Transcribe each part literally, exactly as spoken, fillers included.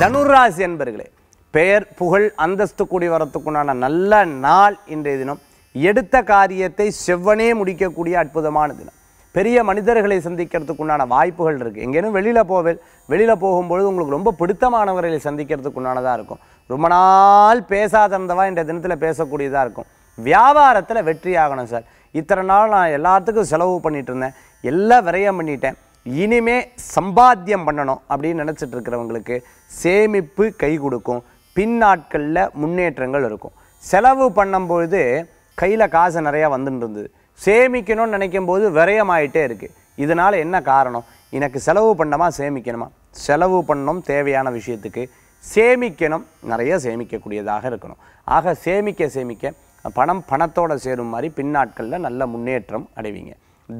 தனுராசி என்பர்களே, பெயர் புகழ் அந்தஸ்து கூடி வரத்துக்குண்டான நல்ல நாள் இன்றைய தினம். எடுத்த காரியத்தை செவ்வனே முடிக்கக்கூடிய அற்புதமான தினம். பெரிய மனிதர்களை சந்திக்கிறதுக்குண்டான வாய்ப்புகள் இருக்குது. எங்கேனும் வெளியில் போவேல் வெளியில் போகும்பொழுது உங்களுக்கு ரொம்ப பிடித்தமானவர்களை சந்திக்கிறதுக்குண்டானதாக இருக்கும். ரொம்ப நாள் பேசாத இருந்தவா இன்றைய தினத்தில் பேசக்கூடியதாக இருக்கும். வியாபாரத்தில் வெற்றி ஆகணும். சார், இத்தனை நாள் நான் எல்லாத்துக்கும் செலவு பண்ணிகிட்டு இருந்தேன், எல்லாம் விரயம் பண்ணிட்டேன், இனிமே சம்பாத்தியம் பண்ணணும் அப்படின்னு நினச்சிட்டு இருக்கிறவங்களுக்கு சேமிப்பு கை கொடுக்கும். பின் நாட்களில் முன்னேற்றங்கள் இருக்கும். செலவு பண்ணும்பொழுது கையில் காசு நிறையா வந்துட்டு இருந்தது, சேமிக்கணும்னு நினைக்கும் போது விரயமாயிட்டே இருக்குது. இதனால் என்ன காரணம்? எனக்கு செலவு பண்ணமா சேமிக்கணுமா? செலவு பண்ணணும் தேவையான விஷயத்துக்கு, சேமிக்கணும் நிறைய சேமிக்கக்கூடியதாக இருக்கணும். ஆக சேமிக்க சேமிக்க பணம் பணத்தோடு சேரும் மாதிரி பின்னாட்களில் நல்ல முன்னேற்றம் அடைவீங்க.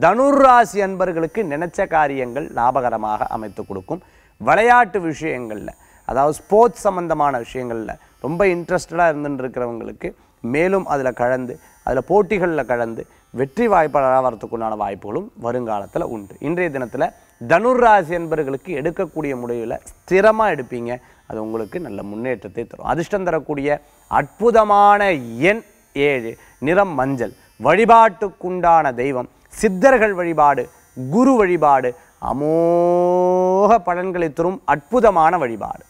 தனுராசி அன்பர்களுக்கு நினைச்ச காரியங்கள் லாபகரமாக அமைத்து கொடுக்கும். விளையாட்டு விஷயங்களில், அதாவது ஸ்போர்ட்ஸ் சம்பந்தமான விஷயங்களில் ரொம்ப இன்ட்ரெஸ்டடாக இருந்துட்டு இருக்கிறவங்களுக்கு மேலும் அதில் கலந்து அதில் போட்டிகளில் கலந்து வெற்றி வாய்ப்பாளராக வரத்துக்குண்டான வாய்ப்புகளும் வருங்காலத்தில் உண்டு. இன்றைய தினத்தில் தனுராசி என்பர்களுக்கு எடுக்கக்கூடிய முடிவில் ஸ்திரமாக எடுப்பீங்க. அது உங்களுக்கு நல்ல முன்னேற்றத்தை தரும். அதிர்ஷ்டம் தரக்கூடிய அற்புதமான எண் ஏழு, நிறம் மஞ்சள். வழிபாட்டுக்குண்டான தெய்வம் சித்தர்கள் வழிபாடு, குரு வழிபாடு அமோக பலன்களை தரும் அற்புதமான வழிபாடு.